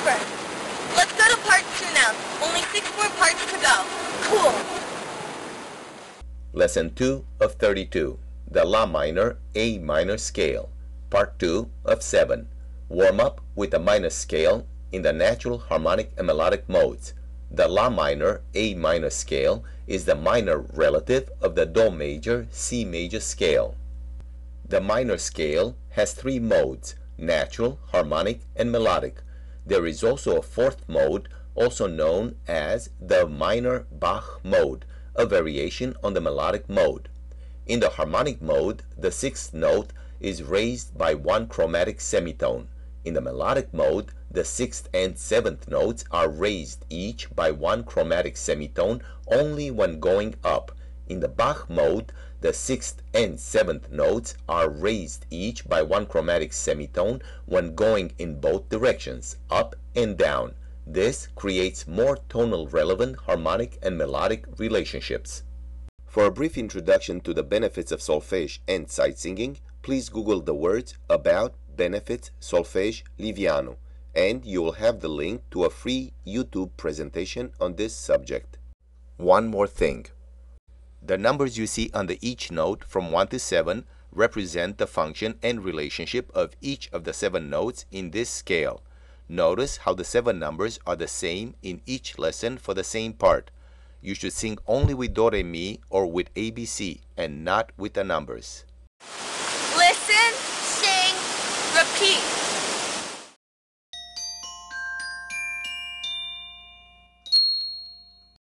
Super. Let's go to part 2 now. Only 6 more parts to go. Cool. Lesson 2 of 32. The La minor, A minor scale. Part 2 of 7. Warm up with the minor scale in the natural harmonic and melodic modes. The La minor, A minor scale is the minor relative of the Do major, C major scale. The minor scale has 3 modes: natural, harmonic, and melodic. There is also a 4th mode, also known as the minor Bach mode, a variation on the melodic mode. In the harmonic mode, the 6th note is raised by 1 chromatic semitone. In the melodic mode, the 6th and 7th notes are raised each by 1 chromatic semitone only when going up. In the Bach mode, the 6th and 7th notes are raised each by 1 chromatic semitone when going in both directions, up and down. This creates more tonal relevant harmonic and melodic relationships. For a brief introduction to the benefits of solfège and sight singing, please Google the words about benefits solfège Livianu, and you will have the link to a free YouTube presentation on this subject. One more thing. The numbers you see under each note from 1 to 7 represent the function and relationship of each of the 7 notes in this scale. Notice how the 7 numbers are the same in each lesson for the same part. You should sing only with Do Re Mi or with ABC and not with the numbers. Listen, sing, repeat.